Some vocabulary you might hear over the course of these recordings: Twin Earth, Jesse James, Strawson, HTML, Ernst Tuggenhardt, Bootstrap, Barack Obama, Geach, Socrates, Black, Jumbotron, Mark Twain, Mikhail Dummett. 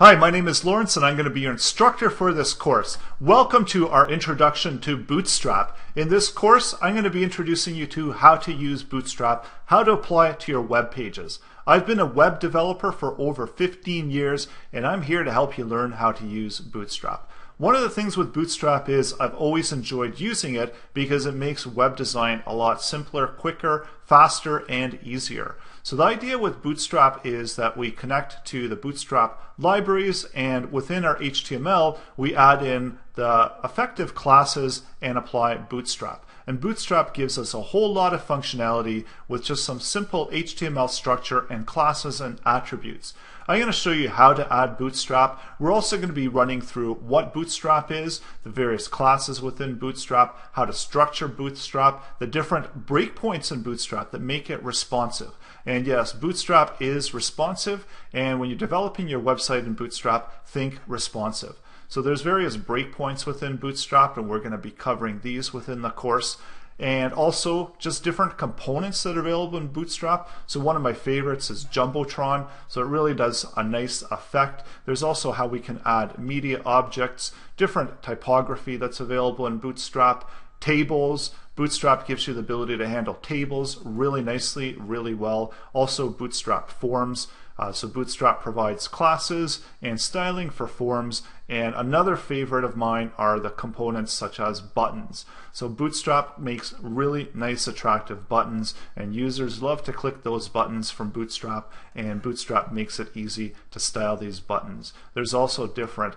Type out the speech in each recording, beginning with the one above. Hi, my name is Lawrence and I'm going to be your instructor for this course. Welcome to our introduction to Bootstrap. In this course, I'm going to be introducing you to how to use Bootstrap, how to apply it to your web pages. I've been a web developer for over 15 years and I'm here to help you learn how to use Bootstrap. One of the things with Bootstrap is I've always enjoyed using it because it makes web design a lot simpler, quicker, faster, and easier. So the idea with Bootstrap is that we connect to the Bootstrap libraries, and within our HTML, we add in the effective classes and apply Bootstrap. And Bootstrap gives us a whole lot of functionality with just some simple HTML structure and classes and attributes. I'm going to show you how to add Bootstrap. We're also going to be running through what Bootstrap is, the various classes within Bootstrap, how to structure Bootstrap, the different breakpoints in Bootstrap that make it responsive. And yes, Bootstrap is responsive, and when you're developing your website in Bootstrap, think responsive. So there's various breakpoints within Bootstrap, and we're going to be covering these within the course. And also just different components that are available in Bootstrap. So one of my favorites is Jumbotron, so it really does a nice effect. There's also how we can add media objects, different typography that's available in Bootstrap, tables. Bootstrap gives you the ability to handle tables really nicely, really well. Also Bootstrap forms. So Bootstrap provides classes and styling for forms, and another favorite of mine are the components such as buttons. So Bootstrap makes really nice, attractive buttons, and users love to click those buttons from Bootstrap, and Bootstrap makes it easy to style these buttons. There's also different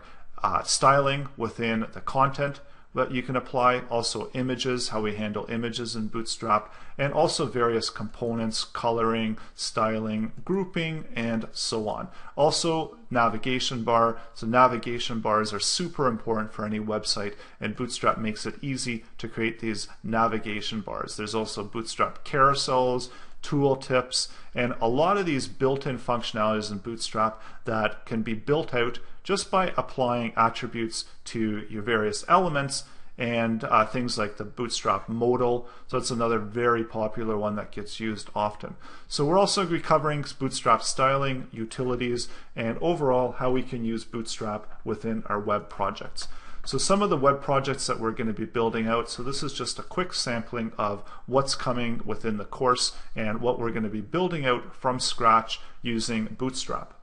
styling within the content that you can apply, also images, how we handle images in Bootstrap, and also various components, coloring, styling, grouping, and so on. Also navigation bar, so navigation bars are super important for any website, and Bootstrap makes it easy to create these navigation bars. There's also Bootstrap carousels, tooltips, and a lot of these built-in functionalities in Bootstrap that can be built out just by applying attributes to your various elements, and things like the Bootstrap modal. So that's another very popular one that gets used often. So we're also going to be covering Bootstrap styling, utilities, and overall how we can use Bootstrap within our web projects. So some of the web projects that we're going to be building out, so this is just a quick sampling of what's coming within the course and what we're going to be building out from scratch using Bootstrap.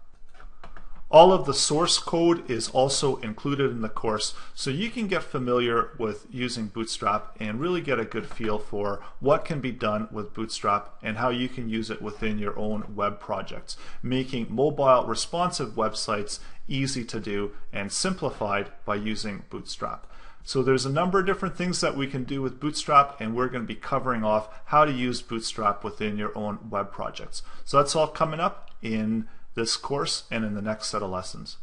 All of the source code is also included in the course, so you can get familiar with using Bootstrap and really get a good feel for what can be done with Bootstrap and how you can use it within your own web projects, making mobile responsive websites easy to do and simplified by using Bootstrap. So there's a number of different things that we can do with Bootstrap, and we're going to be covering off how to use Bootstrap within your own web projects. So that's all coming up in this course and in the next set of lessons.